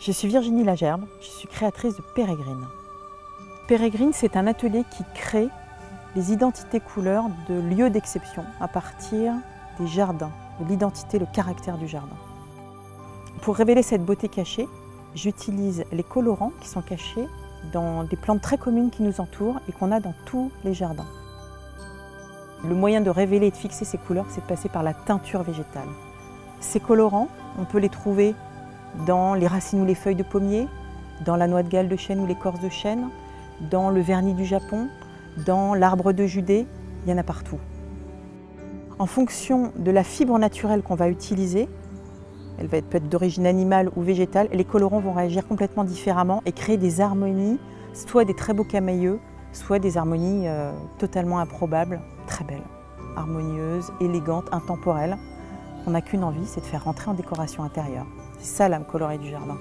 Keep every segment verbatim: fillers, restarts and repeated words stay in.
Je suis Virginie Lagerbe, je suis créatrice de Pérégreen. Pérégreen, c'est un atelier qui crée les identités couleurs de lieux d'exception à partir des jardins, de l'identité, le caractère du jardin. Pour révéler cette beauté cachée, j'utilise les colorants qui sont cachés dans des plantes très communes qui nous entourent et qu'on a dans tous les jardins. Le moyen de révéler et de fixer ces couleurs, c'est de passer par la teinture végétale. Ces colorants, on peut les trouver dans les racines ou les feuilles de pommier, dans la noix de galle de chêne ou l'écorce de chêne, dans le vernis du Japon, dans l'arbre de Judée, il y en a partout. En fonction de la fibre naturelle qu'on va utiliser, elle va être, peut être d'origine animale ou végétale, les colorants vont réagir complètement différemment et créer des harmonies, soit des très beaux camailleux, soit des harmonies euh, totalement improbables, très belles, harmonieuses, élégantes, intemporelles. On n'a qu'une envie, c'est de faire rentrer en décoration intérieure. C'est ça l'âme colorée du jardin.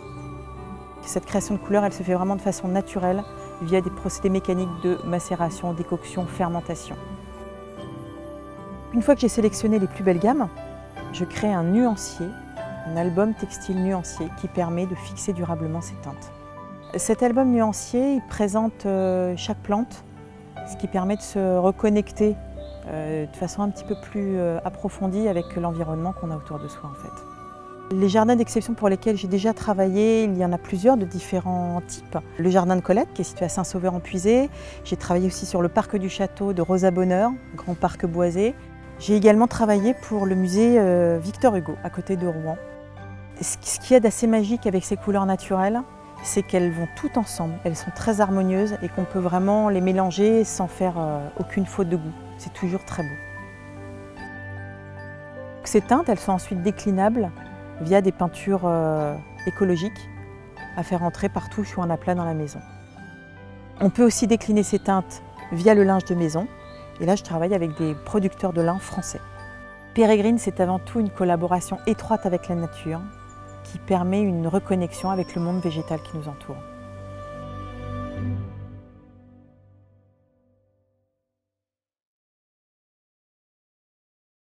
Cette création de couleurs, elle se fait vraiment de façon naturelle via des procédés mécaniques de macération, décoction, fermentation. Une fois que j'ai sélectionné les plus belles gammes, je crée un nuancier, un album textile nuancier qui permet de fixer durablement ces teintes. Cet album nuancier, il présente chaque plante, ce qui permet de se reconnecter de façon un petit peu plus approfondie avec l'environnement qu'on a autour de soi en fait. Les jardins d'exception pour lesquels j'ai déjà travaillé, il y en a plusieurs de différents types. Le jardin de Colette qui est situé à Saint-Sauveur-en-Puisaye. J'ai travaillé aussi sur le parc du château de Rosa Bonheur, grand parc boisé. J'ai également travaillé pour le musée Victor Hugo à côté de Rouen. Ce qu'il y a d'assez magique avec ces couleurs naturelles, c'est qu'elles vont toutes ensemble. Elles sont très harmonieuses et qu'on peut vraiment les mélanger sans faire aucune faute de goût. C'est toujours très beau. Ces teintes, elles sont ensuite déclinables via des peintures euh, écologiques à faire entrer partout ou en aplat dans la maison. On peut aussi décliner ces teintes via le linge de maison. Et là, je travaille avec des producteurs de lin français. Pérégreen, c'est avant tout une collaboration étroite avec la nature qui permet une reconnexion avec le monde végétal qui nous entoure.